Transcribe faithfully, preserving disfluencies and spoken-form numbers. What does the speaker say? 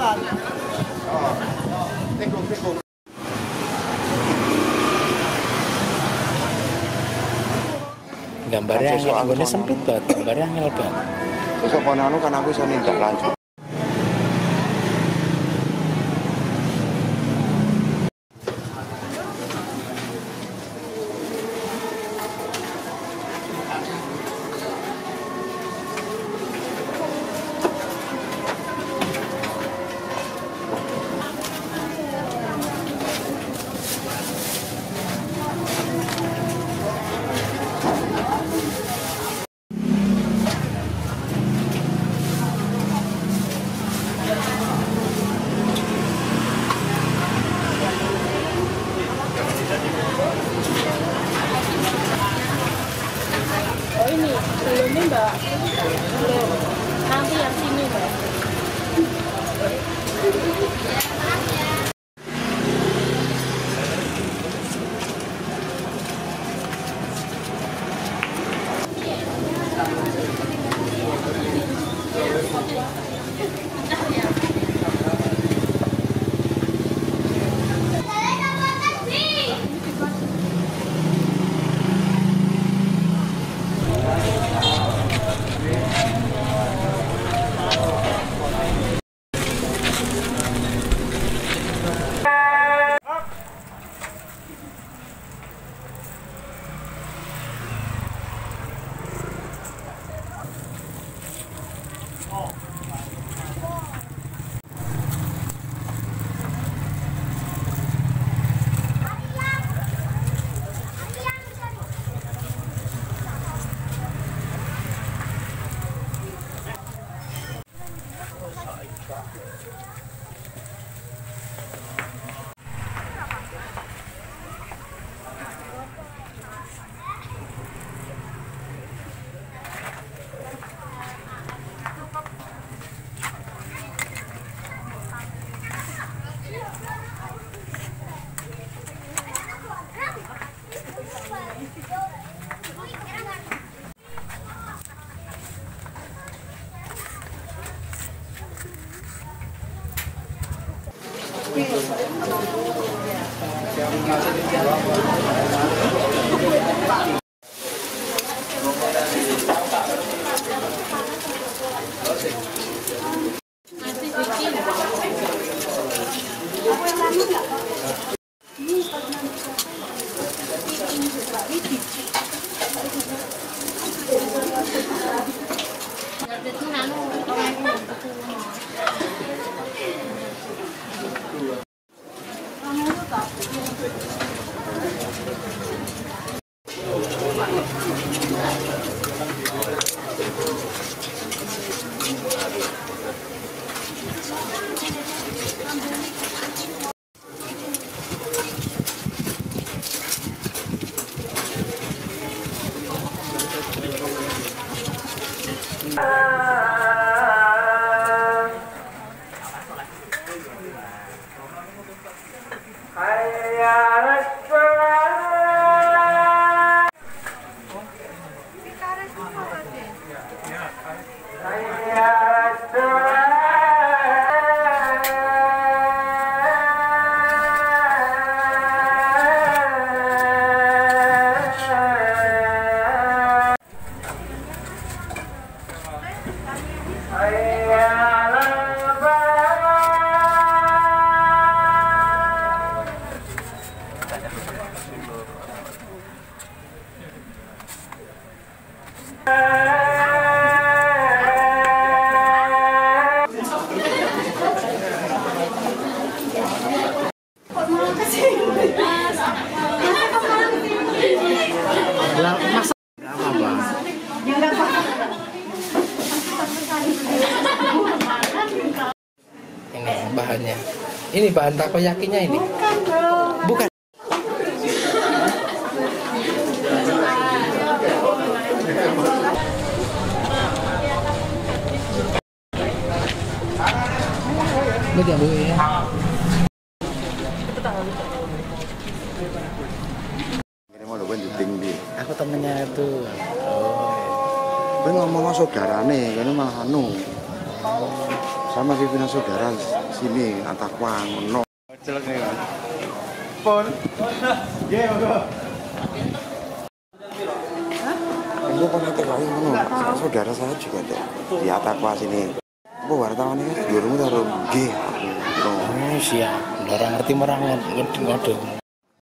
about it. Oh, pickle, pickle. Gambarnya anggunnya sempit banget, gambarnya angel banget. Besok konanu kan aku bisa minta lanjut. Bahannya ini bahan takoyakinya ini bukan, bukan. Betul bu ya. Aku temennya tuh. Oh. Ngomong saudarane, kan malah anu. sama pimpinan saudara sini Antakwang Meno. Jelek nih kan. Pon. Nggih, monggo. Hah? Ini panitia kali ngono. Saudara saya juga ada di Antakwang sini. Bu wartawan iki durung karo nggih. Oh, siap. Ora ngerti merang ngono.